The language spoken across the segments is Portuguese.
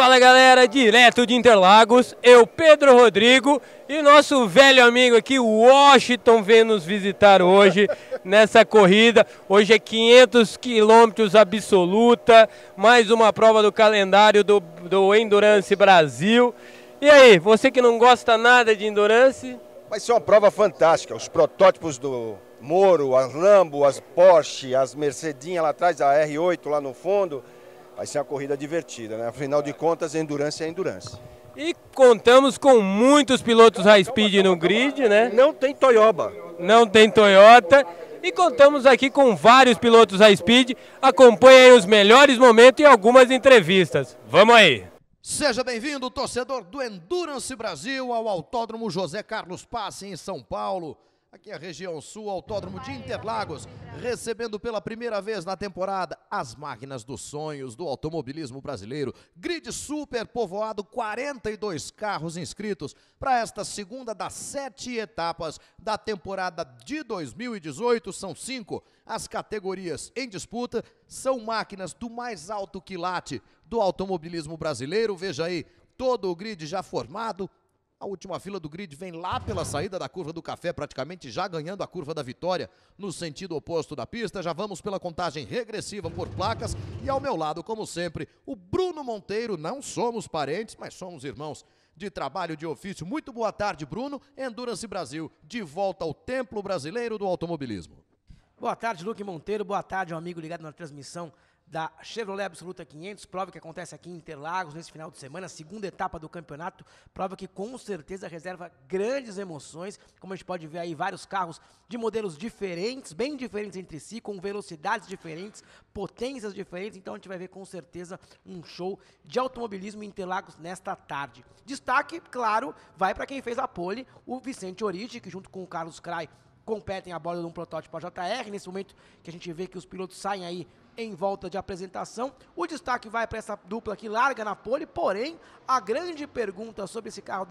Fala galera, direto de Interlagos, eu Pedro Rodrigo e nosso velho amigo aqui, Washington, vem nos visitar hoje nessa corrida. Hoje é 500 quilômetros absoluta, mais uma prova do calendário do Endurance Brasil. E aí, você que não gosta nada de Endurance? Vai ser uma prova fantástica, os protótipos do Moro, as Lambo, as Porsche, as Mercedinhas lá atrás, a R8 lá no fundo. Vai ser uma corrida divertida, né? Afinal de contas, endurance é endurance. E contamos com muitos pilotos high speed no grid, né? Não tem Toyota. Não tem Toyota. E contamos aqui com vários pilotos high speed. Acompanhem os melhores momentos e algumas entrevistas. Vamos aí! Seja bem-vindo, torcedor do Endurance Brasil, ao Autódromo José Carlos Passe, em São Paulo. Aqui é a região sul, Autódromo de Interlagos, recebendo pela primeira vez na temporada as máquinas dos sonhos do automobilismo brasileiro. Grid super povoado, 42 carros inscritos para esta segunda das 7 etapas da temporada de 2018. São 5 as categorias em disputa, são máquinas do mais alto quilate do automobilismo brasileiro. Veja aí, todo o grid já formado. A última fila do grid vem lá pela saída da curva do Café, praticamente já ganhando a curva da Vitória no sentido oposto da pista. Já vamos pela contagem regressiva por placas e ao meu lado, como sempre, o Bruno Monteiro. Não somos parentes, mas somos irmãos de trabalho, de ofício. Muito boa tarde, Bruno. Endurance Brasil, de volta ao templo brasileiro do automobilismo. Boa tarde, Luque Monteiro. Boa tarde, um amigo ligado na transmissão da Chevrolet Absoluta 500, prova que acontece aqui em Interlagos nesse final de semana, segunda etapa do campeonato, prova que com certeza reserva grandes emoções, como a gente pode ver aí vários carros de modelos diferentes, bem diferentes entre si, com velocidades diferentes, potências diferentes, então a gente vai ver com certeza um show de automobilismo em Interlagos nesta tarde. Destaque, claro, vai para quem fez a pole, o Vicente Origi, que junto com o Carlos Kray competem a bordo de um protótipo AJR, nesse momento que a gente vê que os pilotos saem aí em volta de apresentação. O destaque vai para essa dupla que larga na pole, porém, a grande pergunta sobre esse carro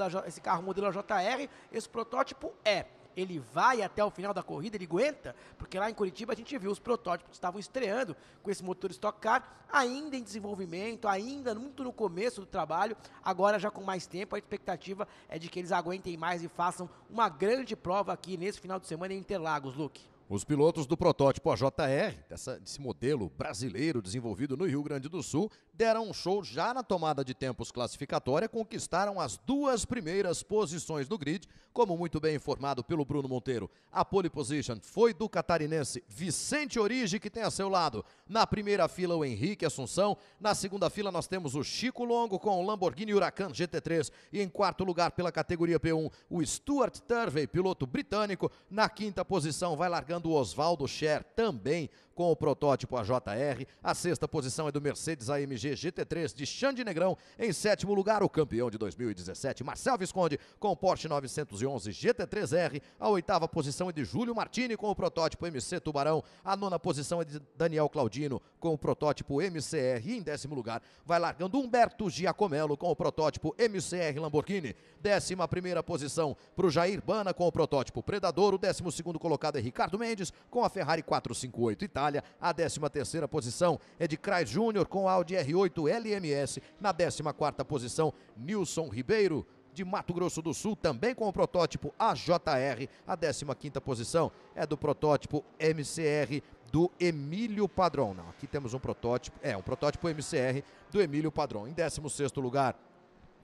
modelo AJR, esse protótipo é: ele vai até o final da corrida, ele aguenta? Porque lá em Curitiba a gente viu os protótipos que estavam estreando com esse motor Stock Car, ainda em desenvolvimento, ainda muito no começo do trabalho, agora já com mais tempo, a expectativa é de que eles aguentem mais e façam uma grande prova aqui nesse final de semana em Interlagos, Luque. Os pilotos do protótipo AJR, desse modelo brasileiro desenvolvido no Rio Grande do Sul, deram um show já na tomada de tempos classificatória, conquistaram as duas primeiras posições do grid, como muito bem informado pelo Bruno Monteiro. A pole position foi do catarinense Vicente Origi, que tem a seu lado, na primeira fila, o Henrique Assunção. Na segunda fila, nós temos o Chico Longo com o Lamborghini Huracan GT3. E em quarto lugar, pela categoria P1, o Stuart Turvey, piloto britânico. Na quinta posição, vai largando do Oswaldo Scher, também com o protótipo AJR. A sexta posição é do Mercedes AMG GT3 de Xande Negrão. Em sétimo lugar, o campeão de 2017, Marcel Visconde, com o Porsche 911 GT3R. A oitava posição é de Júlio Martini, com o protótipo MC Tubarão. A nona posição é de Daniel Claudino, com o protótipo MCR. E em décimo lugar, vai largando Humberto Giacomello, com o protótipo MCR Lamborghini. 11ª posição para o Jair Bana, com o protótipo Predador. O 12º colocado é Ricardo Mendes, com a Ferrari 458 Itália. A 13ª posição é de Kray Júnior com Audi R8 LMS. Na 14ª posição, Nilson Ribeiro, de Mato Grosso do Sul, também com o protótipo AJR. A 15ª posição é do protótipo MCR do Emílio Padrão. Não, aqui temos um protótipo MCR do Emílio Padrão. Em 16º lugar,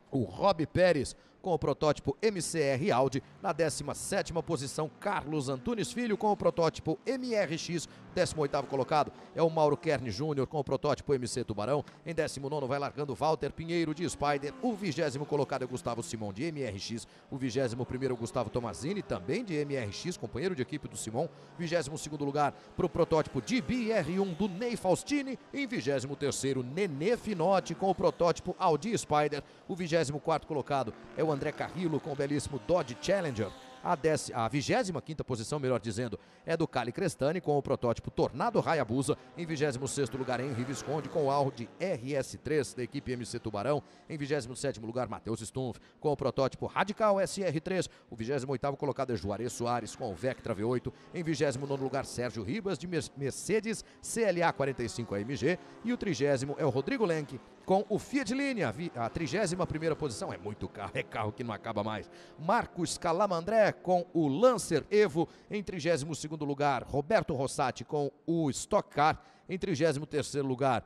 o Rob Pérez, com o protótipo MCR Audi. Na 17ª posição, Carlos Antunes Filho, com o protótipo MRX. 18º colocado é o Mauro Kern Júnior, com o protótipo MC Tubarão. Em 19º vai largando Walter Pinheiro, de Spider. O 20º colocado é o Gustavo Simão, de MRX. O 21º é o Gustavo Tomazini, também de MRX, companheiro de equipe do Simão. 22º lugar para o protótipo DBR1 do Ney Faustini. Em 23º, Nenê Finotti, com o protótipo Audi Spider. O 24º colocado é o André Carrillo com o belíssimo Dodge Challenger. A 25ª posição, melhor dizendo, é do Kali Crestani com o protótipo Tornado Hayabusa. Em 26º lugar, Henrique Visconde com o Audi RS3 da equipe MC Tubarão. Em 27º lugar, Matheus Stumpf com o protótipo Radical SR3. O 28º colocado é Juarez Soares com o Vectra V8. Em 29º lugar, Sérgio Ribas de Mercedes CLA 45 AMG. E o 30º é o Rodrigo Lenk com o Fiat Linea, a 31ª posição, é muito carro, é carro que não acaba mais. Marcos Calamandré com o Lancer Evo, em 32º lugar, Roberto Rossati com o Stock Car, em 33º lugar,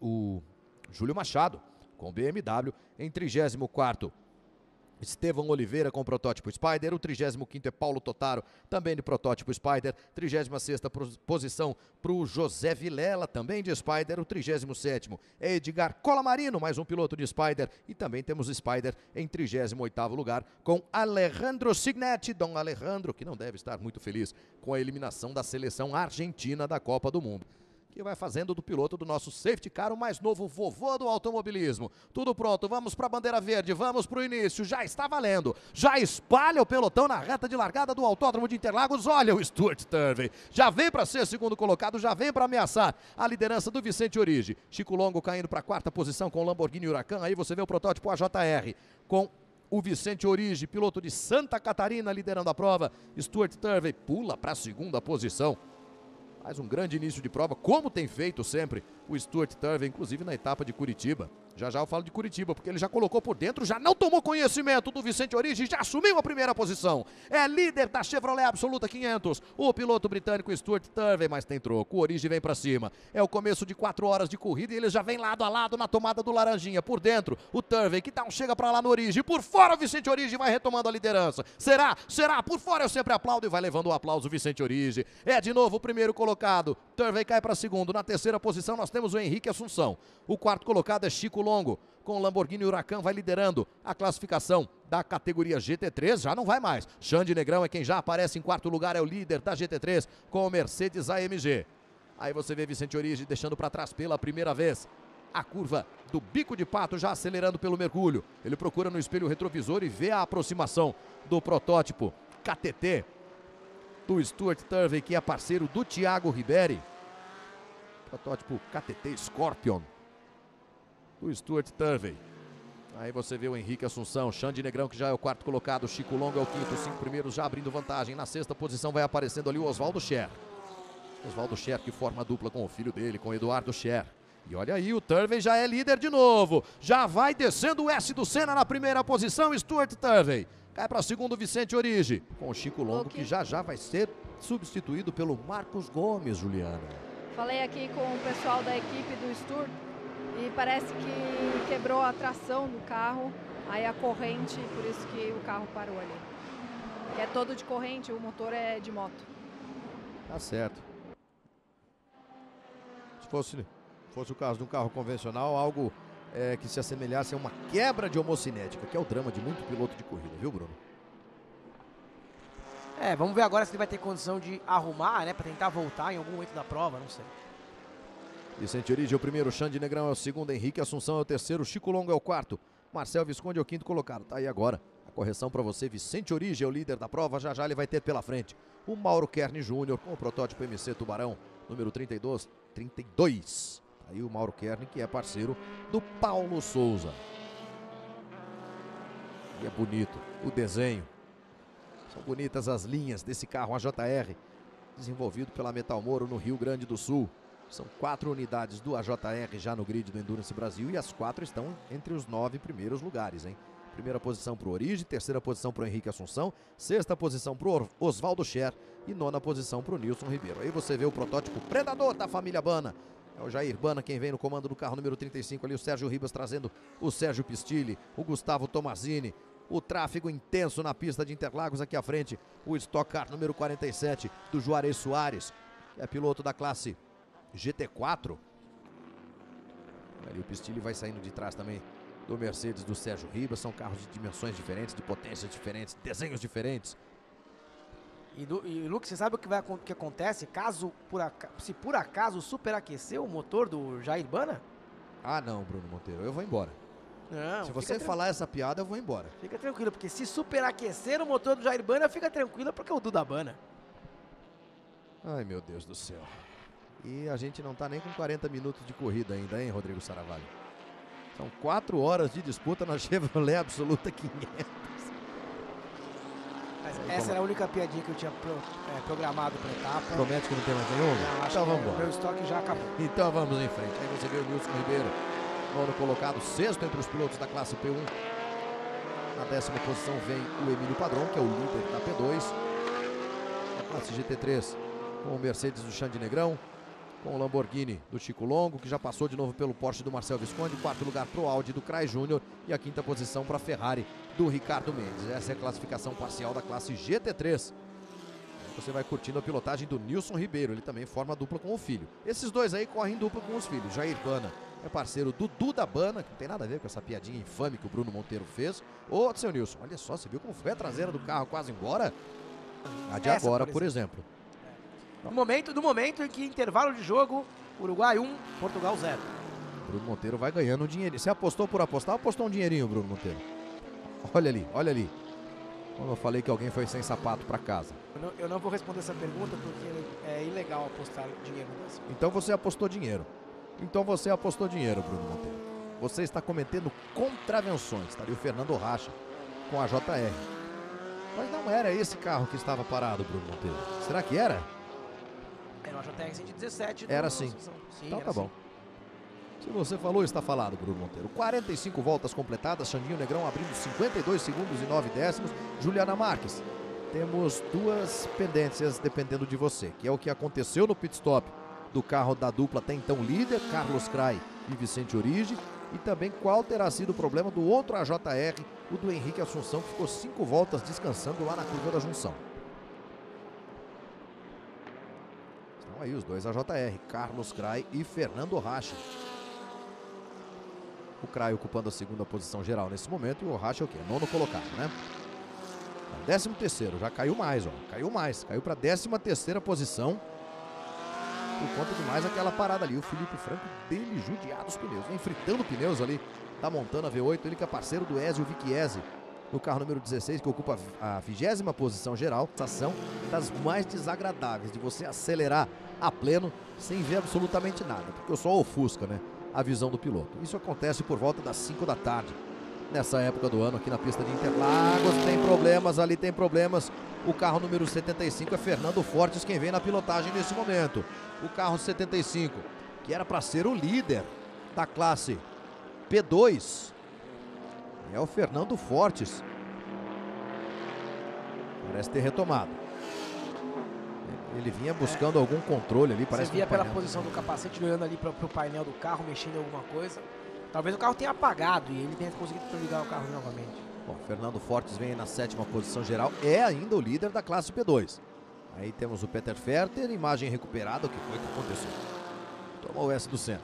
o Júlio Machado com o BMW, em 34º, Estevão Oliveira com o protótipo Spider, o 35º é Paulo Totaro, também de protótipo Spider, 36ª posição para o José Vilela, também de Spider, o 37º é Edgar Colamarino, mais um piloto de Spider, e também temos Spider em 38º lugar com Alejandro Signetti, Dom Alejandro, que não deve estar muito feliz com a eliminação da seleção argentina da Copa do Mundo. Que vai fazendo do piloto do nosso safety car o mais novo vovô do automobilismo. Tudo pronto, vamos para a bandeira verde, vamos para o início, já está valendo. Já espalha o pelotão na reta de largada do Autódromo de Interlagos. Olha o Stuart Turvey, já vem para ser segundo colocado, já vem para ameaçar a liderança do Vicente Origi. Chico Longo caindo para a 4ª posição com o Lamborghini Huracan, aí você vê o protótipo AJR com o Vicente Origi, piloto de Santa Catarina, liderando a prova. Stuart Turvey pula para a 2ª posição. Faz um grande início de prova, como tem feito sempre o Stuart Turvey, inclusive na etapa de Curitiba. Já já eu falo de Curitiba, porque ele já colocou por dentro, já não tomou conhecimento do Vicente Origi, já assumiu a 1ª posição. É líder da Chevrolet Absoluta 500, o piloto britânico Stuart Turvey, mas tem troco, o Origi vem para cima. É o começo de 4 horas de corrida e eles já vêm lado a lado na tomada do Laranjinha. Por dentro, o Turvey, que chega para lá no Origi, por fora o Vicente Origi vai retomando a liderança. Será? Será? Por fora eu sempre aplaudo e vai levando o aplauso o Vicente Origi. É de novo o 1º colocado, Turvey cai para 2º. Na 3ª posição nós temos o Henrique Assunção. O 4º colocado é Chico Longo, com o Lamborghini Huracan, vai liderando a classificação da categoria GT3, já não vai mais. Xande Negrão é quem já aparece em 4º lugar, é o líder da GT3 com o Mercedes AMG. Aí você vê Vicente Origi deixando para trás pela 1ª vez. A curva do bico de pato já acelerando pelo mergulho. Ele procura no espelho retrovisor e vê a aproximação do protótipo KTT do Stuart Turvey, que é parceiro do Thiago Ribery. Protótipo KTT Scorpion do Stuart Turvey. Aí você vê o Henrique Assunção, Xande Negrão, que já é o 4º colocado, Chico Longo é o 5º, os 5 primeiros já abrindo vantagem. Na 6ª posição vai aparecendo ali o Oswaldo Scher. Oswaldo Scher que forma a dupla com o filho dele, com o Eduardo Scher. E olha aí, o Turvey já é líder de novo. Já vai descendo o S do Senna na 1ª posição, Stuart Turvey. Cai para 2º Vicente Origi, com o Chico Longo, que já já vai ser substituído pelo Marcos Gomes, Juliana. Falei aqui com o pessoal da equipe do Stuart, e parece que quebrou a tração do carro, aí a corrente, por isso que o carro parou ali. É todo de corrente, o motor é de moto. Tá certo. Se fosse o caso de um carro convencional, algo que se assemelhasse a uma quebra de homocinética, que é o drama de muito piloto de corrida, viu, Bruno? É, vamos ver agora se ele vai ter condição de arrumar, né, para tentar voltar em algum momento da prova, não sei. Vicente Origi é o 1º, Xande Negrão é o 2º, Henrique Assunção é o 3º, Chico Longo é o 4º, Marcel Visconde é o 5º colocado. Tá aí agora a correção para você, Vicente Origi é o líder da prova, já já ele vai ter pela frente o Mauro Kern Júnior com o protótipo MC Tubarão, número 32. Tá aí o Mauro Kern, que é parceiro do Paulo Souza. E é bonito o desenho, são bonitas as linhas desse carro AJR, desenvolvido pela Metal Moro no Rio Grande do Sul. São 4 unidades do AJR já no grid do Endurance Brasil e as 4 estão entre os 9 primeiros lugares, hein? 1ª posição para o Origi, 3ª posição para o Henrique Assunção, 6ª posição para o Oswaldo Scher e 9ª posição para o Nilson Ribeiro. Aí você vê o protótipo Predador da família Bana. É o Jair Bana quem vem no comando do carro número 35 ali, o Sérgio Ribas trazendo o Sérgio Pistilli, o Gustavo Tomazini. O tráfego intenso na pista de Interlagos aqui à frente, o Stock Car número 47 do Juarez Soares, que é piloto da classe GT4. Ali o Pistilli vai saindo de trás também do Mercedes do Sérgio Ribas. São carros de dimensões diferentes, de potências diferentes, desenhos diferentes. E Luke, você sabe o que acontece caso se por acaso superaquecer o motor do Jair Bana? Ah não, Bruno Monteiro, eu vou embora. Não, se você falar essa piada, eu vou embora. Fica tranquilo, porque se superaquecer o motor do Jair Bana, fica tranquilo, porque é o Duda Bana. Ai meu Deus do céu. E a gente não está nem com 40 minutos de corrida ainda, hein, Rodrigo Saravalho? São 4 horas de disputa na Chevrolet Absoluta 500. Mas essa era a única piadinha que eu tinha programado para a etapa. Promete que não tem mais nenhuma? Então vamos embora. Meu estoque já acabou. Então vamos em frente. Aí você vê o Nilson Ribeiro, nono colocado, sexto entre os pilotos da classe P1. Na décima posição vem o Emílio Padrão, que é o líder da P2. A classe GT3 com o Mercedes do Xande Negrão, com o Lamborghini do Chico Longo, que já passou de novo pelo Porsche do Marcel Visconde. Quarto lugar para o Audi do Kray Júnior e a quinta posição para a Ferrari do Ricardo Mendes. Essa é a classificação parcial da classe GT3. Você vai curtindo a pilotagem do Nilson Ribeiro, ele também forma dupla com o filho. Esses dois aí correm dupla com os filhos. Jair Bana é parceiro do Duda Bana, que não tem nada a ver com essa piadinha infame que o Bruno Monteiro fez. Ô, seu Nilson, olha só, você viu como foi a traseira do carro quase embora? A de agora, por exemplo. No momento em que intervalo de jogo, Uruguai 1, Portugal 0. Bruno Monteiro vai ganhando um dinheirinho. Você apostou por apostar ou apostou um dinheirinho, Bruno Monteiro? Olha ali, olha ali. Quando eu falei que alguém foi sem sapato para casa. Eu não vou responder essa pergunta porque é ilegal apostar dinheiro nessa. Então você apostou dinheiro. Então você apostou dinheiro, Bruno Monteiro. Você está cometendo contravenções. Está ali o Fernando Racha com a JR. Mas não era esse carro que estava parado, Bruno Monteiro. Será que era? Era uma JR 117. Era sim. Então tá bom. Se você falou, está falado, Bruno Monteiro. 45 voltas completadas, Xandinho Negrão abrindo 52 segundos e 9 décimos. Juliana Marques, temos duas pendências dependendo de você, que é o que aconteceu no pit stop do carro da dupla até então líder, Carlos Kray e Vicente Origi, e também qual terá sido o problema do outro AJR, o do Henrique Assunção, que ficou 5 voltas descansando lá na curva da junção. Estão aí os dois AJR, Carlos Kray e Fernando Racha. O Kray ocupando a segunda posição geral nesse momento. E o Racha é o quê? Nono colocado, né? 13º, já caiu mais, ó. Caiu mais. Caiu para 13ª posição. Por conta de mais aquela parada ali. O Felipe Franco dele judiado os pneus. Vem fritando pneus ali da Montana V8. Ele que é parceiro do Ezio Vicchiese. No carro número 16, que ocupa a 20ª posição geral. Essa ação das mais desagradáveis. De você acelerar a pleno sem ver absolutamente nada. Porque só ofusca, né? A visão do piloto. Isso acontece por volta das 5 da tarde. Nessa época do ano, aqui na pista de Interlagos, tem problemas, ali tem problemas. O carro número 75 é Fernando Fortes, quem vem na pilotagem nesse momento. O carro 75, que era para ser o líder da classe P2, é o Fernando Fortes. Parece ter retomado. Ele vinha buscando algum controle ali, parece. Você via pela posição do capacete, olhando ali para o painel do carro, mexendo em alguma coisa. Talvez o carro tenha apagado e ele tenha conseguido ligar o carro novamente. Bom, Fernando Fortes vem na 7ª posição geral, é ainda o líder da classe P2. Aí temos o Peter Ferter, imagem recuperada, o que foi que aconteceu? Tomou o S do centro,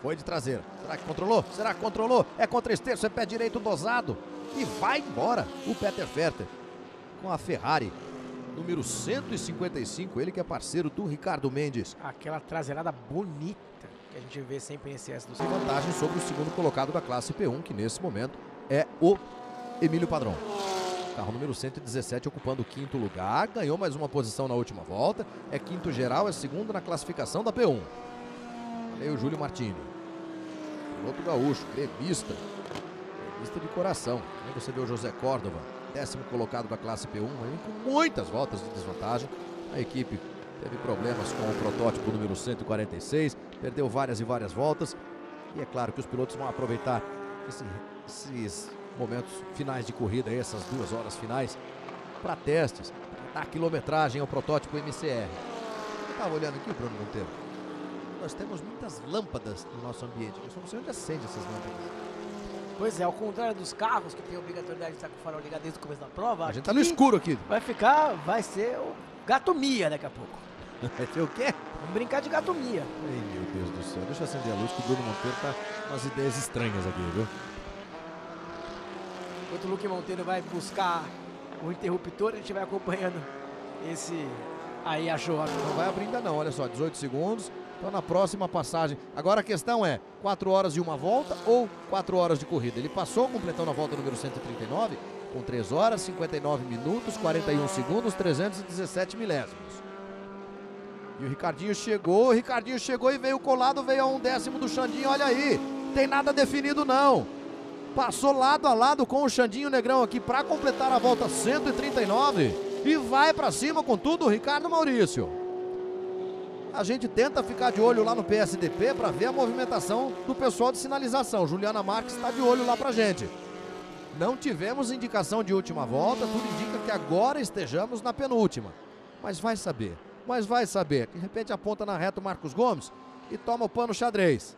foi de traseira, será que controlou? Será que controlou? É contra esterço, é pé direito dosado e vai embora o Peter Ferter com a Ferrari. Número 155, ele que é parceiro do Ricardo Mendes. Aquela traseirada bonita que a gente vê sempre em SS do segundo. Vantagem sobre o segundo colocado da classe P1, que nesse momento é o Emílio Padrão. Carro número 117 ocupando o 5º lugar, ganhou mais uma posição na última volta. É 5º geral, é 2º na classificação da P1. Aí o Júlio Martini, piloto gaúcho, gremista de coração. Aí você vê o José Córdova, 10º colocado da classe P1, com muitas voltas de desvantagem. A equipe teve problemas com o protótipo número 146, perdeu várias voltas. E é claro que os pilotos vão aproveitar esses momentos finais de corrida, essas 2 horas finais, para testes, para dar quilometragem ao protótipo MCR. Eu estava olhando aqui, Bruno Monteiro. Nós temos muitas lâmpadas no nosso ambiente. Eu só não sei onde acende essas lâmpadas. Pois é, ao contrário dos carros que tem a obrigatoriedade de estar com o farol ligado desde o começo da prova. A gente tá no escuro aqui. Vai ser o gato Mia daqui a pouco. Vai ser o quê? Vamos brincar de gato Mia. Ei, meu Deus do céu, deixa eu acender a luz que o Bruno Monteiro tá com umas ideias estranhas aqui, viu? Enquanto o Luque Monteiro vai buscar o interruptor, a gente vai acompanhando esse... Aí achou. Não vai abrir ainda não, olha só, 18 segundos. Então na próxima passagem, agora a questão é 4 horas e uma volta ou 4 horas de corrida. Ele passou completando a volta número 139 com 3 horas, 59 minutos, 41 segundos, 317 milésimos. E o Ricardinho chegou e veio colado, veio a 1/10 do Xandinho, olha aí, tem nada definido não. Passou lado a lado com o Xandinho Negrão aqui para completar a volta 139 e vai para cima com tudo o Ricardo Maurício. a gente tenta ficar de olho lá no PSDP para ver a movimentação do pessoal de sinalização. Juliana Marques está de olho lá para a gente. Não tivemos indicação de última volta, tudo indica que agora estejamos na penúltima. Mas vai saber. De repente aponta na reta o Marcos Gomes e toma o pano xadrez.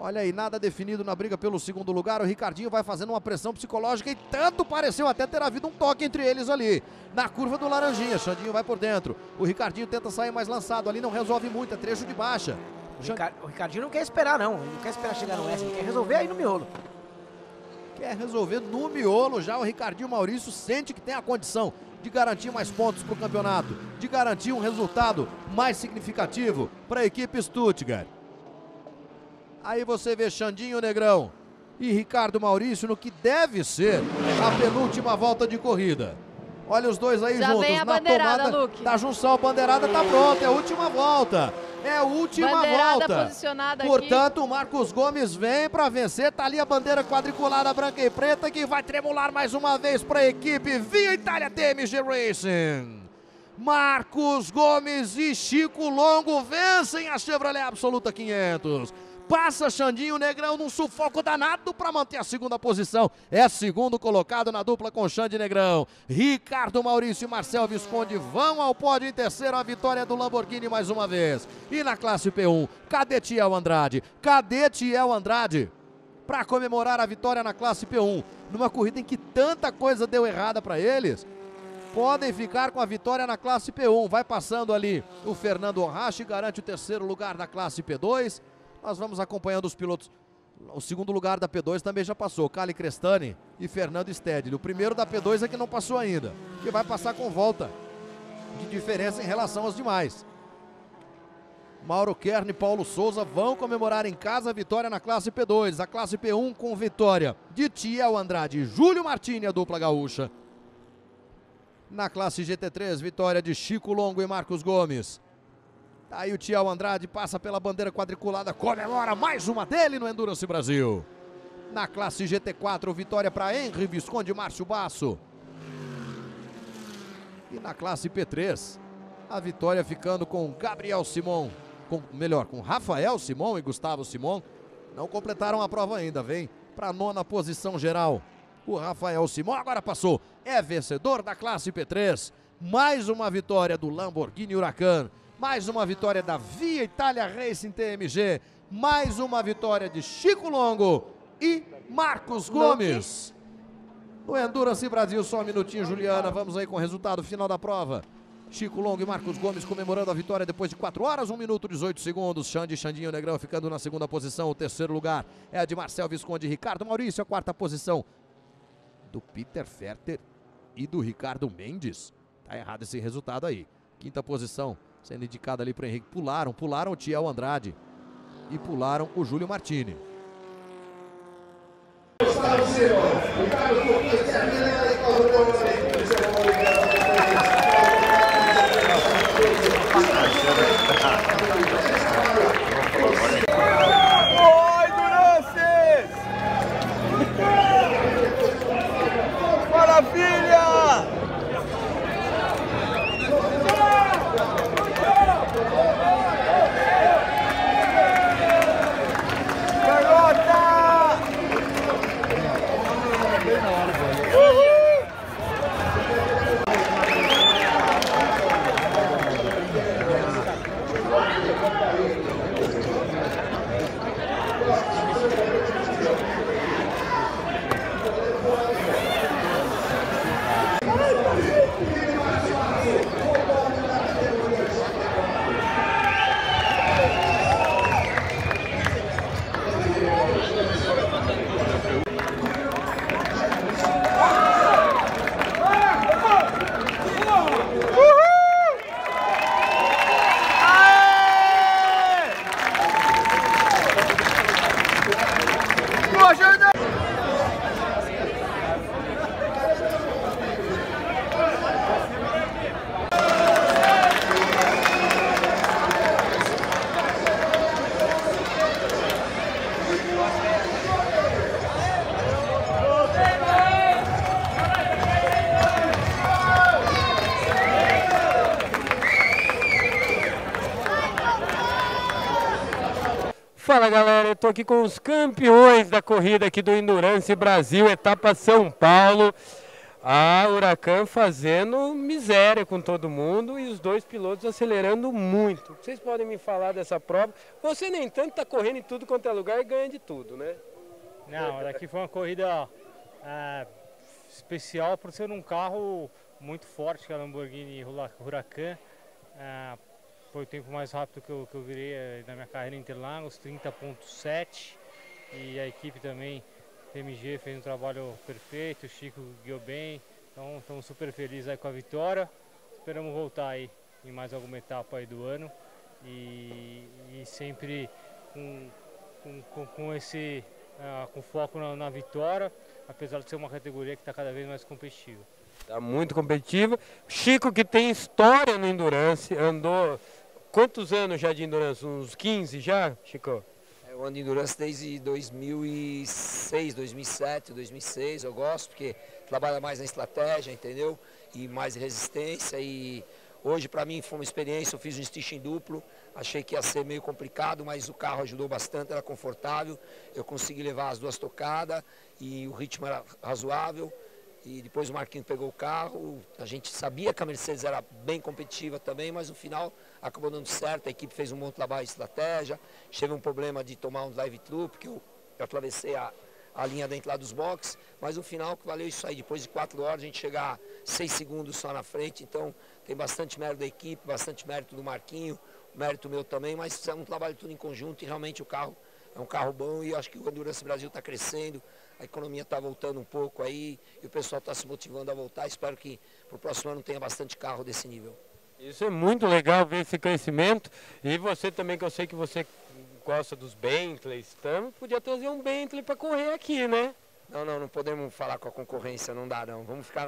Olha aí, nada definido na briga pelo segundo lugar. O Ricardinho vai fazendo uma pressão psicológica e tanto pareceu até ter havido um toque entre eles ali. Na curva do Laranjinha, Xandinho vai por dentro. O Ricardinho tenta sair mais lançado, ali não resolve muito, é trecho de baixa. O Ricardinho não quer esperar não, ele não quer esperar chegar no S, ele quer resolver aí no miolo. Quer resolver no miolo já, o Ricardinho Maurício sente que tem a condição de garantir mais pontos para o campeonato, de garantir um resultado mais significativo para a equipe Stuttgart. Aí você vê Xandinho Negrão e Ricardo Maurício no que deve ser a penúltima volta de corrida. Olha os dois aí já juntos. Vem a bandeirada, na tomada Luke. Da junção, a bandeirada tá pronta, é a última volta. Bandeirada posicionada aqui. Portanto, o Marcos Gomes vem para vencer. Tá ali a bandeira quadriculada branca e preta que vai tremular mais uma vez para a equipe Via Itália TMG Racing. Marcos Gomes e Chico Longo vencem a Chevrolet Absoluta 500. Passa Xandinho Negrão num sufoco danado para manter a segunda posição. É segundo colocado na dupla com Xande Negrão. Ricardo Maurício e Marcel Visconde vão ao pódio em terceiro. A vitória do Lamborghini mais uma vez. E na classe P1, Cadete El Andrade para comemorar a vitória na classe P1. Numa corrida em que tanta coisa deu errada para eles, podem ficar com a vitória na classe P1. Vai passando ali o Fernando Orrachi, garante o terceiro lugar na classe P2. Nós vamos acompanhando os pilotos. O segundo lugar da P2 também já passou, Kali Crestani e Fernando Stedley. O primeiro da P2 é que não passou ainda, que vai passar com volta de diferença em relação aos demais. Mauro Kern e Paulo Souza vão comemorar em casa a vitória na classe P2. A classe P1 com vitória de Tiel Andrade e Júlio Martini, a dupla gaúcha. Na classe GT3, vitória de Chico Longo e Marcos Gomes. Aí o Tiel Andrade passa pela bandeira quadriculada, comemora mais uma dele no Endurance Brasil. Na classe GT4, vitória para Henrique Visconde e Márcio Basso. E na classe P3, a vitória ficando com Rafael Simão e Gustavo Simão. Não completaram a prova ainda, vem para a nona posição geral. O Rafael Simão agora passou, é vencedor da classe P3. Mais uma vitória do Lamborghini Huracan. Mais uma vitória da Via Itália Racing TMG. Mais uma vitória de Chico Longo e Marcos Gomes. No Endurance Brasil, só um minutinho, Juliana. Vamos aí com o resultado final da prova. Chico Longo e Marcos Gomes comemorando a vitória depois de 4 horas, 1 minuto, 18 segundos. Xande e Xandinho Negrão ficando na segunda posição. O terceiro lugar é a de Marcel Visconde e Ricardo Maurício. A quarta posição do Peter Ferter e do Ricardo Mendes. Tá errado esse resultado aí. Quinta posição sendo indicado ali para o Henrique. Pularam o Tiel Andrade e pularam o Júlio Martini. Fala galera, eu estou aqui com os campeões da corrida aqui do Endurance Brasil, etapa São Paulo. A Huracan fazendo miséria com todo mundo e os dois pilotos acelerando muito. Vocês podem me falar dessa prova? Você nem tanto, está correndo em tudo quanto é lugar e ganha de tudo, né? Não, daqui foi uma corrida especial por ser um carro muito forte, que é a Lamborghini Huracan. Foi o tempo mais rápido que eu virei na minha carreira em Interlagos, 30.7, e a equipe também, TMG, fez um trabalho perfeito, o Chico guiou bem, então estamos super felizes aí com a vitória, esperamos voltar aí em mais alguma etapa aí do ano, e sempre com foco na vitória, apesar de ser uma categoria que está cada vez mais competitiva. Está muito competitiva. Chico, que tem história no Endurance, andou quantos anos já de Endurance? Uns 15 já, Chico? Eu ando em Endurance desde 2006, 2007, 2006. Eu gosto porque trabalha mais na estratégia, entendeu? E mais resistência. E hoje, para mim, foi uma experiência. Eu fiz um stitching duplo. Achei que ia ser meio complicado, mas o carro ajudou bastante, era confortável. Eu consegui levar as duas tocadas e o ritmo era razoável. E depois o Marquinhos pegou o carro, a gente sabia que a Mercedes era bem competitiva também, mas no final acabou dando certo, a equipe fez um bom trabalho de estratégia, teve um problema de tomar um drive-thru, porque eu atravessei a linha dentro lá dos boxes, mas no final que valeu isso aí, depois de 4 horas a gente chegar 6 segundos só na frente, então tem bastante mérito da equipe, bastante mérito do Marquinhos, mérito meu também, mas fizemos um trabalho tudo em conjunto e realmente o carro é um carro bom e eu acho que o Endurance Brasil está crescendo, a economia está voltando um pouco aí e o pessoal está se motivando a voltar. Espero que para o próximo ano tenha bastante carro desse nível. Isso é muito legal ver esse crescimento. E você também, que eu sei que você gosta dos Bentleys, podia trazer um Bentley para correr aqui, né? Não podemos falar com a concorrência, não dá não. Vamos ficar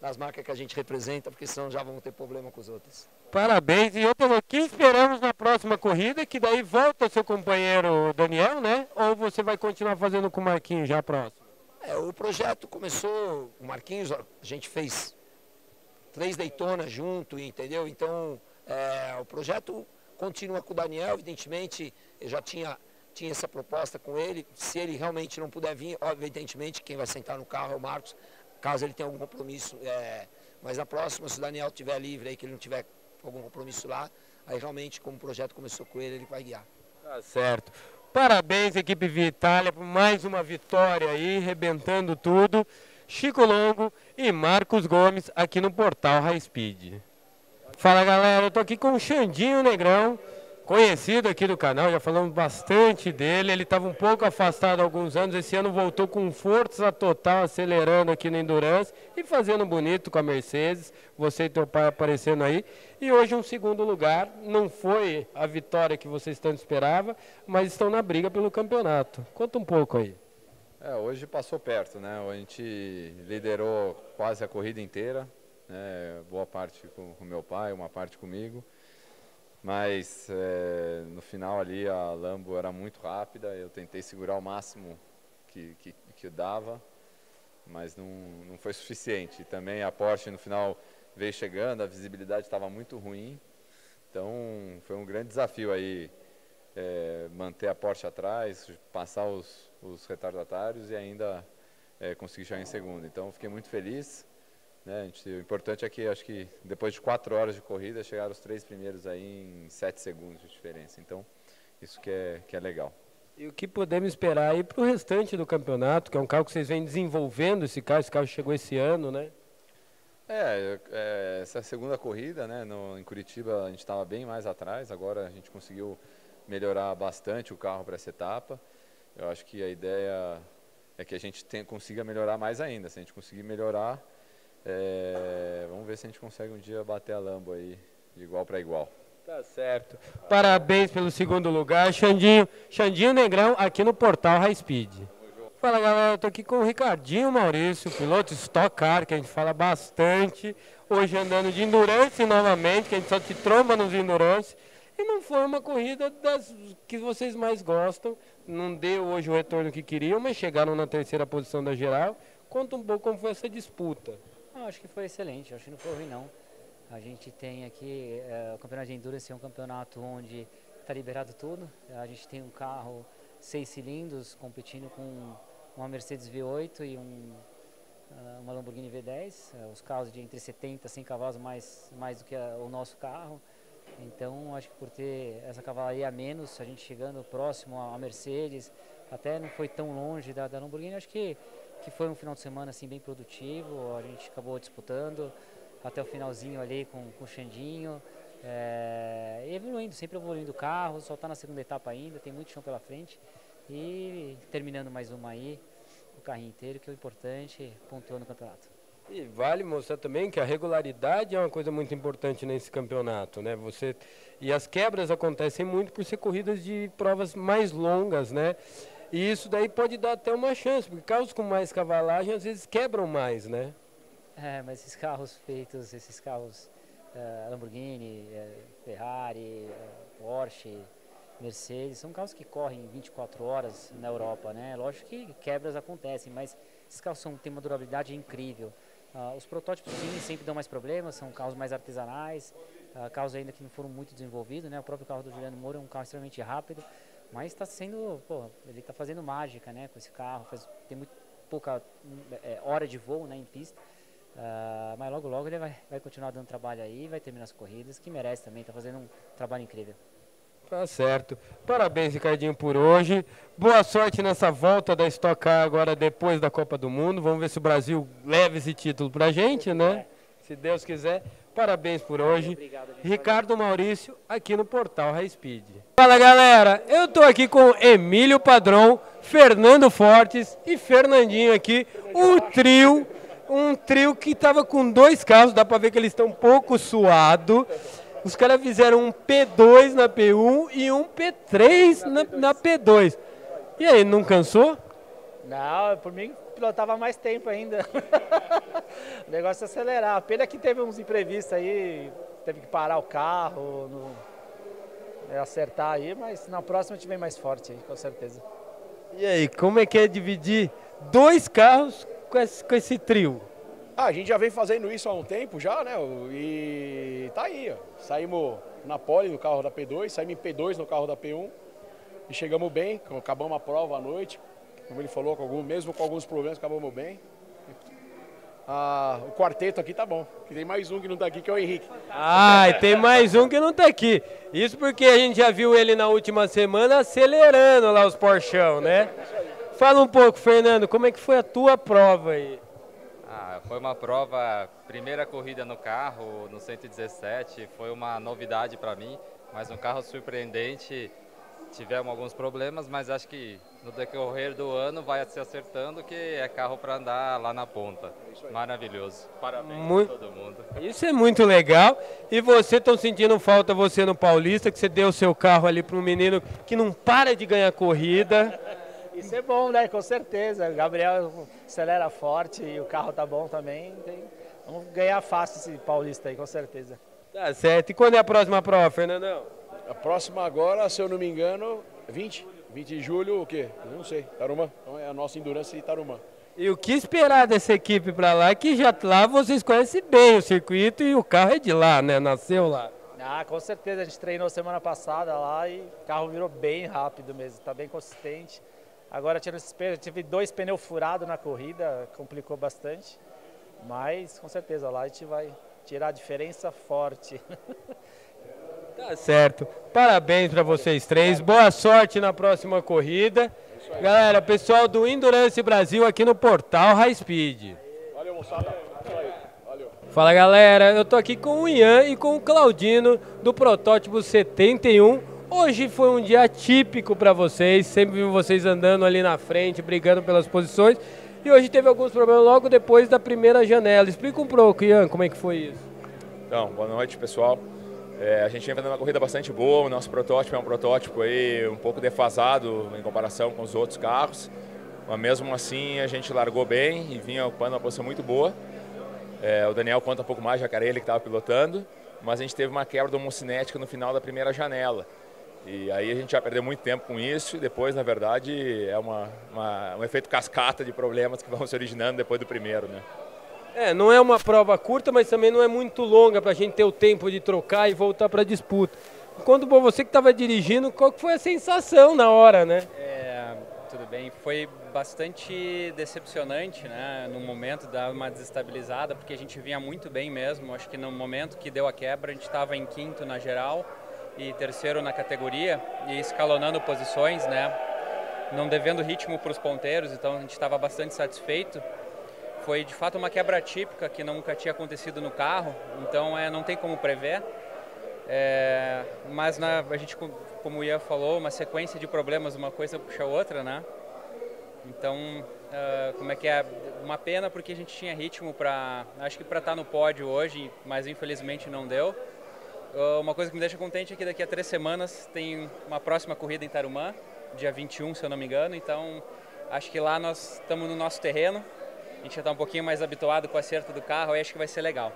nas marcas que a gente representa, porque senão já vão ter problema com os outros. Parabéns, e o que esperamos na próxima corrida, que daí volta seu companheiro Daniel, né? Ou você vai continuar fazendo com o Marquinhos já próximo? O projeto começou, o Marquinhos, a gente fez 3 Daytonas junto, entendeu? Então, o projeto continua com o Daniel, evidentemente, eu já tinha essa proposta com ele, se ele realmente não puder vir, evidentemente, quem vai sentar no carro é o Marcos, caso ele tenha algum compromisso, mas na próxima, se o Daniel estiver livre aí, que ele não tiver algum compromisso lá, aí realmente, como o projeto começou com ele, ele vai guiar. Tá certo. Parabéns, equipe Vitalia, por mais uma vitória aí, rebentando tudo. Chico Longo e Marcos Gomes, aqui no Portal High Speed. Fala, galera, eu tô aqui com o Xandinho Negrão, conhecido aqui do canal, já falamos bastante dele, ele estava um pouco afastado há alguns anos, esse ano voltou com força total, acelerando aqui no Endurance e fazendo bonito com a Mercedes, você e teu pai aparecendo aí, e hoje um segundo lugar, não foi a vitória que vocês tanto esperavam, mas estão na briga pelo campeonato, conta um pouco aí. Hoje passou perto, né, a gente liderou quase a corrida inteira, né? Boa parte com meu pai, uma parte comigo. Mas no final ali a Lambo era muito rápida, eu tentei segurar o máximo que eu dava, mas não foi suficiente. Também a Porsche no final veio chegando, a visibilidade estava muito ruim, então foi um grande desafio aí manter a Porsche atrás, passar os retardatários e ainda conseguir chegar em segundo. Então fiquei muito feliz. O importante é que, acho que depois de 4 horas de corrida, chegaram os 3 primeiros aí em 7 segundos de diferença. Então, isso que é legal. E o que podemos esperar aí para o restante do campeonato, que é um carro que vocês vêm desenvolvendo, esse carro chegou esse ano, né? Essa segunda corrida, né, em Curitiba a gente estava bem mais atrás, agora a gente conseguiu melhorar bastante o carro para essa etapa. Eu acho que a ideia é que a gente consiga melhorar mais ainda, se a gente conseguir melhorar... vamos ver se a gente consegue um dia bater a Lambo aí, de igual para igual. Tá certo. Parabéns pelo segundo lugar, Xandinho Negrão, aqui no Portal High Speed. Fala galera, eu tô aqui com o Ricardinho Maurício, piloto Stock Car, que a gente fala bastante. Hoje andando de Endurance novamente, que a gente só te tromba nos Endurance. E não foi uma corrida das que vocês mais gostam. Não deu hoje o retorno que queriam, mas chegaram na 3ª posição da geral. Conta um pouco como foi essa disputa. Acho que foi excelente, acho que não foi ruim não. A gente tem aqui, o campeonato de Endurance é um campeonato onde está liberado tudo. A gente tem um carro 6 cilindros competindo com uma Mercedes V8 e uma Lamborghini V10. Os carros de entre 70 e 100 cavalos mais do que o nosso carro. Então, acho que por ter essa cavalaria a menos, a gente chegando próximo à Mercedes, até não foi tão longe da Lamborghini, acho que foi um final de semana assim, bem produtivo. A gente acabou disputando até o finalzinho ali com o Xandinho, evoluindo, sempre evoluindo o carro, só está na segunda etapa ainda, tem muito chão pela frente. E terminando mais uma aí, o carrinho inteiro, que é o importante, pontuando o campeonato. E vale mostrar também que a regularidade é uma coisa muito importante nesse campeonato, né? E as quebras acontecem muito por ser corridas de provas mais longas, né? E isso daí pode dar até uma chance, porque carros com mais cavalagem às vezes quebram mais, né? É, mas esses carros feitos, esses carros Lamborghini, Ferrari, Porsche, Mercedes, são carros que correm 24 horas na Europa, né? Lógico que quebras acontecem, mas esses carros têm uma durabilidade incrível. Os protótipos, sim, sempre dão mais problemas, são carros mais artesanais, carros ainda que não foram muito desenvolvidos, né? O próprio carro do Juliano Moro é um carro extremamente rápido, mas está sendo, ele está fazendo mágica, né? Com esse carro, tem muito pouca hora de voo, né, em pista, mas logo logo ele vai continuar dando trabalho aí, vai terminar as corridas, que merece também, está fazendo um trabalho incrível. Tá certo. Parabéns, Ricardinho, por hoje. Boa sorte nessa volta da Stock Car agora depois da Copa do Mundo. Vamos ver se o Brasil leva esse título pra gente, né? Se Deus quiser. Parabéns por hoje. Obrigado, Ricardo Maurício, aqui no Portal High Speed. Fala, galera. Eu tô aqui com Emílio Padrão, Fernando Fortes e Fernandinho aqui. Um trio que tava com 2 carros. Dá pra ver que eles estão um pouco suados. Os caras fizeram um P2 na P1 e um P3 na P2. E aí, não cansou? Não, por mim pilotava mais tempo ainda. O negócio é acelerar. Pena que teve uns imprevistos aí, teve que parar o carro, acertar aí, mas na próxima a gente vem mais forte aí, com certeza. E aí, como é que é dividir 2 carros com esse trio? Ah, a gente já vem fazendo isso há um tempo já, né? E tá aí, ó. Saímos na pole no carro da P2, saímos em P2 no carro da P1 e chegamos bem, acabamos a prova à noite, como ele falou, mesmo com alguns problemas, acabamos bem. Ah, o quarteto aqui tá bom, que tem mais um que não tá aqui, que é o Henrique. Ah, e tem mais um que não tá aqui. Isso porque a gente já viu ele na última semana acelerando lá os Porschão, né? Fala um pouco, Fernando, como é que foi a tua prova aí? Ah, foi uma prova, primeira corrida no carro, no 117, foi uma novidade para mim, mas um carro surpreendente, tivemos alguns problemas, mas acho que no decorrer do ano vai se acertando que é carro para andar lá na ponta. Maravilhoso, parabéns a todo mundo. Isso é muito legal. E você, estão sentindo falta você no Paulista, que você deu o seu carro ali para um menino que não para de ganhar corrida. Isso é bom, né? Com certeza. O Gabriel acelera forte e o carro tá bom também. Vamos ganhar fácil esse Paulista aí, com certeza. Tá certo. E quando é a próxima prova, Fernandão? A próxima agora, se eu não me engano, 20 de julho, o quê? Eu não sei, Tarumã. Então é a nossa Endurance de Tarumã. E o que esperar dessa equipe pra lá? Que já lá vocês conhecem bem o circuito e o carro é de lá, né? Nasceu lá. Ah, com certeza. A gente treinou semana passada lá e o carro virou bem rápido mesmo. Tá bem consistente. Agora tive 2 pneus furados na corrida, complicou bastante, mas com certeza lá a gente vai tirar a diferença forte. Tá certo. Parabéns para vocês três, boa sorte na próxima corrida. Galera, pessoal do Endurance Brasil aqui no Portal High Speed. Valeu, moçada. Valeu. Fala, galera, eu tô aqui com o Ian e com o Claudino do protótipo 71. Hoje foi um dia atípico para vocês, sempre vi vocês andando ali na frente, brigando pelas posições. E hoje teve alguns problemas logo depois da primeira janela. Explica um pouco, Ian, como é que foi isso? Então, boa noite, pessoal. A gente vem fazendo uma corrida bastante boa, o nosso protótipo é um protótipo aí um pouco defasado em comparação com os outros carros. Mas mesmo assim a gente largou bem e vinha ocupando uma posição muito boa. O Daniel conta um pouco mais, já que era ele que estava pilotando. Mas a gente teve uma quebra do homocinética no final da primeira janela. E aí a gente já perdeu muito tempo com isso e depois, na verdade, é um efeito cascata de problemas que vão se originando depois do primeiro, né? Não é uma prova curta, mas também não é muito longa para a gente ter o tempo de trocar e voltar para a disputa. Quando você que estava dirigindo, qual que foi a sensação na hora, né? É, tudo bem, foi bastante decepcionante, né? No momento dá uma desestabilizada, porque a gente vinha muito bem mesmo. Acho que no momento que deu a quebra, a gente estava em quinto na geral e terceiro na categoria e escalonando posições, né? Não devendo ritmo para os ponteiros, então a gente estava bastante satisfeito. Foi de fato uma quebra típica que nunca tinha acontecido no carro, então não tem como prever. É, mas a gente, como o Ian falou, uma sequência de problemas, uma coisa puxa a outra, né? Então, como é que é? Uma pena, porque a gente tinha ritmo para, acho que para estar no pódio hoje, mas infelizmente não deu. Uma coisa que me deixa contente é que daqui a 3 semanas tem uma próxima corrida em Tarumã, dia 21, se eu não me engano. Então, acho que lá nós estamos no nosso terreno, a gente já está um pouquinho mais habituado com o acerto do carro e acho que vai ser legal.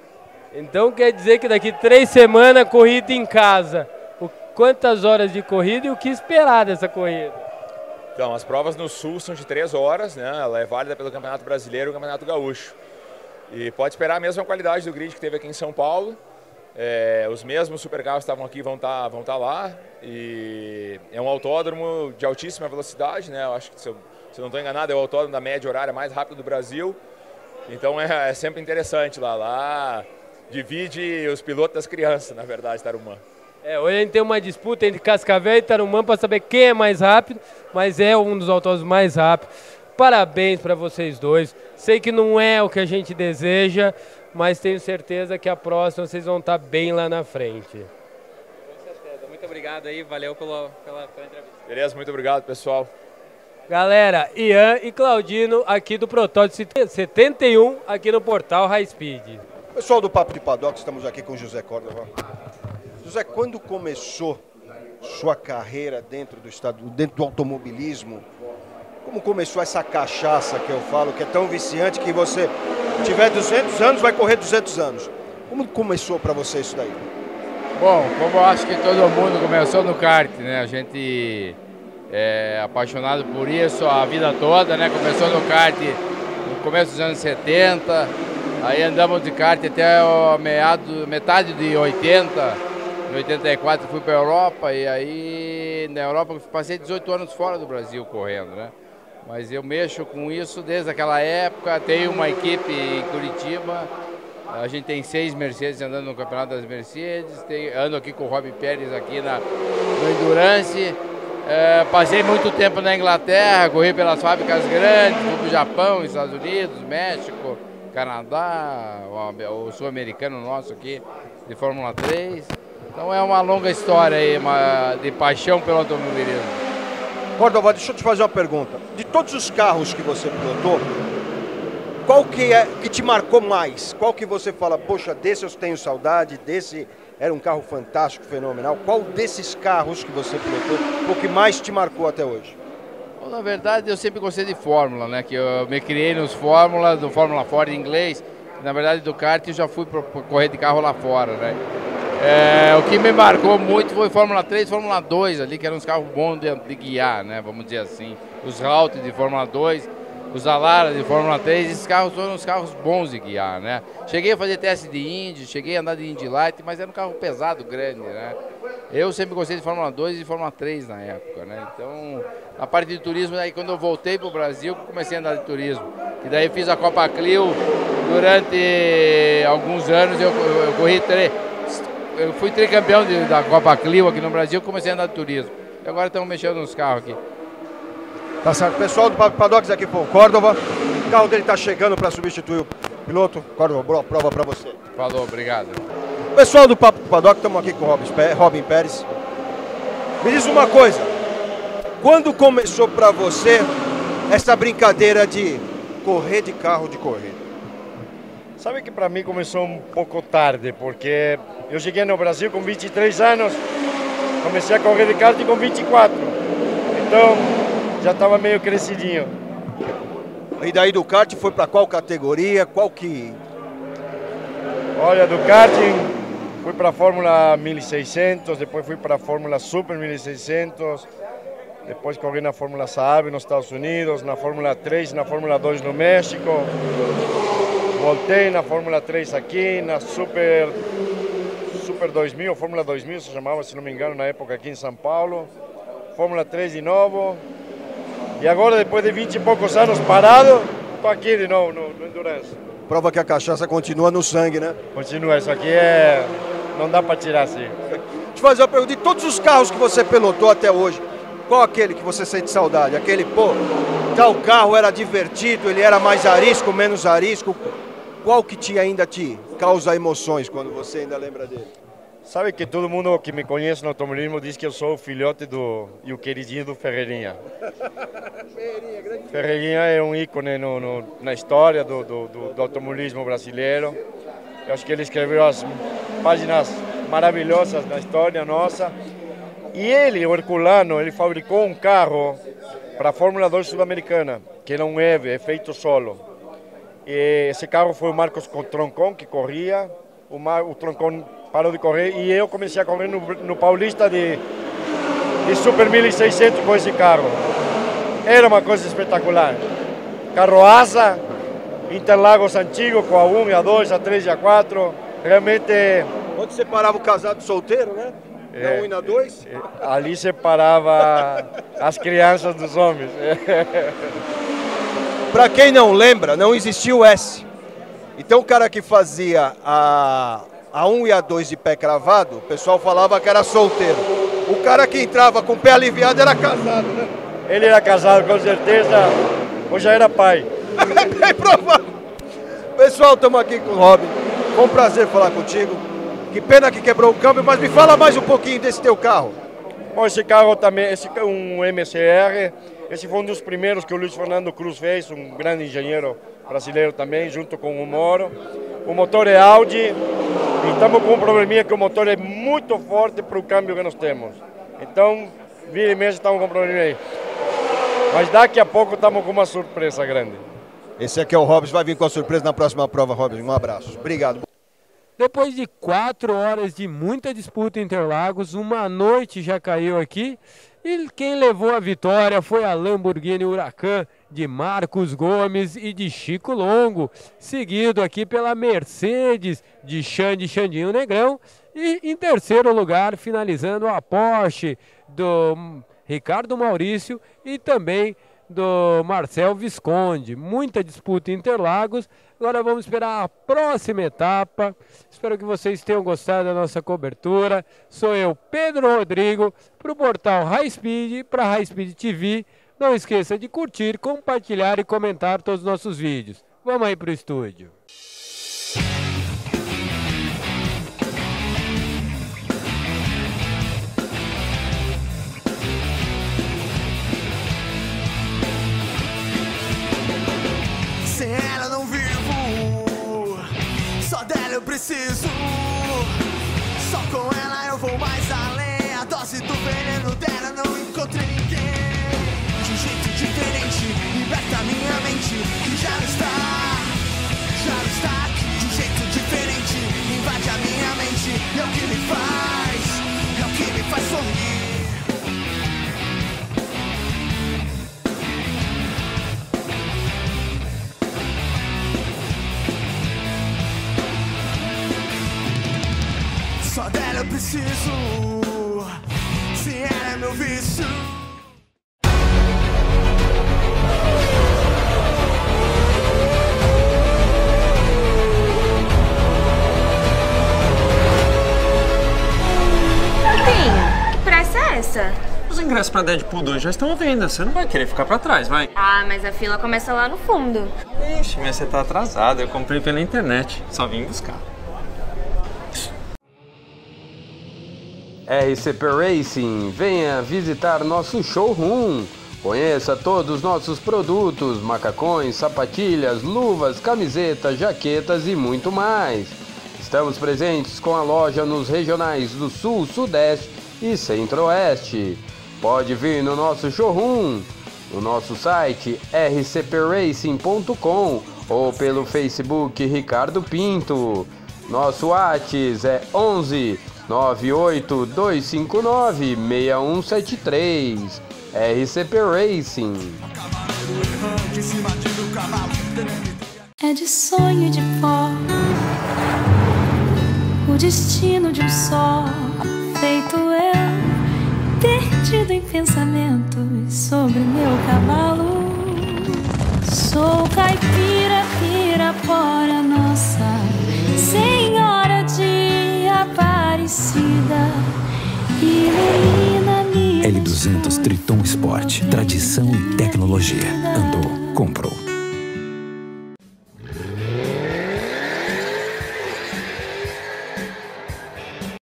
Então quer dizer que daqui 3 semanas corrida em casa. Quantas horas de corrida e o que esperar dessa corrida? Então, as provas no Sul são de 3 horas, né? Ela é válida pelo Campeonato Brasileiro e o Campeonato Gaúcho. E pode esperar a mesma qualidade do grid que teve aqui em São Paulo. É, os mesmos supercarros que estavam aqui vão tá lá. E é um autódromo de altíssima velocidade, né? Eu acho que, se eu não estou enganado, é o autódromo da média horária mais rápida do Brasil. Então é sempre interessante lá. Divide os pilotos das crianças, na verdade, Tarumã. É, hoje a gente tem uma disputa entre Cascavel e Tarumã para saber quem é mais rápido, mas é um dos autódromos mais rápidos. Parabéns para vocês dois. Sei que não é o que a gente deseja, mas tenho certeza que a próxima vocês vão estar bem lá na frente. Com certeza. Muito obrigado aí, valeu pela entrevista. Beleza, muito obrigado, pessoal. Galera, Ian e Claudino aqui do Protótipo 71, aqui no portal High Speed. Pessoal do Papo de Paddock, estamos aqui com o José Córdova. José, quando começou sua carreira dentro do automobilismo, como começou essa cachaça que eu falo, que é tão viciante que você tiver 200 anos, vai correr 200 anos. Como começou para você isso daí? Bom, como eu acho que todo mundo começou no kart, né? A gente é apaixonado por isso a vida toda, né? Começou no kart no começo dos anos 70... Aí andamos de kart até metade de 80, em 84 fui para a Europa e aí na Europa eu passei 18 anos fora do Brasil correndo, né? Mas eu mexo com isso desde aquela época, tenho uma equipe em Curitiba, a gente tem 6 Mercedes andando no Campeonato das Mercedes, ando aqui com o Rob Pérez aqui no Endurance. É, passei muito tempo na Inglaterra, corri pelas fábricas grandes, fui para o Japão, Estados Unidos, México, Canadá, o sul-americano nosso aqui, de Fórmula 3. Então é uma longa história aí, de paixão pelo automobilismo. Córdova, deixa eu te fazer uma pergunta. De todos os carros que você pilotou, qual que é que te marcou mais? Qual que você fala, poxa, desse eu tenho saudade, desse era um carro fantástico, fenomenal. Qual desses carros que você pilotou o que mais te marcou até hoje? Na verdade, eu sempre gostei de Fórmula, né? Que eu me criei nos Fórmulas, do Fórmula Ford em inglês. Na verdade, do kart eu já fui correr de carro lá fora, né? É, o que me marcou muito foi Fórmula 3, Fórmula 2 ali, que eram uns carros bons de guiar, né? Vamos dizer assim. Os Raut de Fórmula 2, os Alara de Fórmula 3, esses carros foram uns carros bons de guiar, né? Cheguei a fazer teste de Indy, cheguei a andar de Indy Light, mas era um carro pesado, grande, né? Eu sempre gostei de Fórmula 2 e Fórmula 3 na época, né? Então, a parte de turismo, aí quando eu voltei para o Brasil, comecei a andar de turismo. E daí fiz a Copa Clio, durante alguns anos eu corri, eu fui tricampeão da Copa Clio aqui no Brasil, comecei a andar de turismo. E agora estamos mexendo nos carros aqui. Tá certo. Pessoal do Paddock aqui com o Córdova, o carro dele está chegando para substituir o piloto. Córdova, boa prova para você. Falou, obrigado. Pessoal do Papo Paddock, estamos aqui com o Robin Pérez. Me diz uma coisa, quando começou para você essa brincadeira de correr de carro de corrida? Sabe que para mim começou um pouco tarde, porque eu cheguei no Brasil com 23 anos, comecei a correr de kart com 24, então já estava meio crescidinho. E daí do kart foi para qual categoria, qual que... Olha, do karting... Fui para a Fórmula 1600, depois fui para a Fórmula Super 1600, depois corri na Fórmula Saab nos Estados Unidos, na Fórmula 3, na Fórmula 2 no México, voltei na Fórmula 3 aqui, na Super Super 2000, Fórmula 2000 se chamava, se não me engano, na época aqui em São Paulo. Fórmula 3 de novo. E agora, depois de 20 e poucos anos parado, estou aqui de novo no Endurance. Prova que a cachaça continua no sangue, né? Continua, isso aqui é... não dá para tirar assim. Te fazer uma pergunta, de todos os carros que você pilotou até hoje, qual aquele que você sente saudade? Aquele, pô, tal carro era divertido, ele era mais arisco, menos arisco. Qual que ainda te causa emoções quando você ainda lembra dele? Sabe que todo mundo que me conhece no automobilismo diz que eu sou o filhote e o queridinho do Ferreirinha. Ferreirinha é um ícone na história do automobilismo brasileiro. Eu acho que ele escreveu as páginas maravilhosas da história nossa. E ele, o herculano, ele fabricou um carro para a Fórmula 2 sul-americana, que era um EV, é feito solo. E esse carro foi o Marcos Troncon que corria, o Troncon parou de correr e eu comecei a correr no Paulista de Super 1600 com esse carro. Era uma coisa espetacular. Carroça, Interlagos antigo com a 1, a 2, a 3 e a 4. Realmente... onde você parava o casado solteiro, né? É, na 1 e na 2? Ali separava as crianças dos homens. Para quem não lembra, não existia o S. Então o cara que fazia a 1 e a 2 de pé cravado, o pessoal falava que era solteiro. O cara que entrava com o pé aliviado era casado, né? Ele era casado, com certeza, ou já era pai. É bem provável. Pessoal, estamos aqui com o Robin. Foi um prazer falar contigo. Que pena que quebrou o câmbio, mas me fala mais um pouquinho desse teu carro. Bom, esse carro também, esse é um MCR, esse foi um dos primeiros que o Luiz Fernando Cruz fez, um grande engenheiro brasileiro também, junto com o Moro. O motor é Audi e estamos com um probleminha que o motor é muito forte para o câmbio que nós temos. Então, vira e mexe, estamos com um probleminha aí. Mas daqui a pouco estamos com uma surpresa grande. Esse aqui é o Robson, vai vir com a surpresa na próxima prova, Robson. Um abraço. Obrigado. Depois de 4 horas de muita disputa em Interlagos, uma noite já caiu aqui. E quem levou a vitória foi a Lamborghini Huracan de Marcos Gomes e de Chico Longo, seguido aqui pela Mercedes de Xandinho Negrão. E em terceiro lugar, finalizando a Porsche do Ricardo Maurício e também do Marcel Visconde. Muita disputa em Interlagos. Agora vamos esperar a próxima etapa. Espero que vocês tenham gostado da nossa cobertura. Sou eu, Pedro Rodrigo, para o portal High Speed, para a High Speed TV. Não esqueça de curtir, compartilhar e comentar todos os nossos vídeos. Vamos aí para o estúdio. Eu preciso, só com ela eu vou mais além. A dose do veneno dela não encontrei ninguém. De um jeito diferente, liberta minha mente. E já não está aqui. De um jeito diferente, invade a minha mente. E é o que me faz, é o que me faz sorrir. Só dela eu preciso, se ela é meu vício. Martinho, que pressa é essa? Os ingressos pra Deadpool 2 já estão à venda, você não vai querer ficar pra trás, vai? Ah, mas a fila começa lá no fundo. Ixi, mas você tá atrasada, eu comprei pela internet, só vim buscar. RCP Racing, venha visitar nosso showroom. Conheça todos os nossos produtos, macacões, sapatilhas, luvas, camisetas, jaquetas e muito mais. Estamos presentes com a loja nos regionais do Sul, Sudeste e Centro-Oeste. Pode vir no nosso showroom, no nosso site rcpracing.com ou pelo Facebook Ricardo Pinto. Nosso WhatsApp é 11 98259-6173. RCP Racing. É de sonho e de pó, o destino de um só, feito eu, perdido em pensamentos sobre meu cavalo. Sou caipira, pirapora nossa Senhora de Aparecida e Leína Minas. L200 Triton Sport, tradição e tecnologia. Andou, comprou.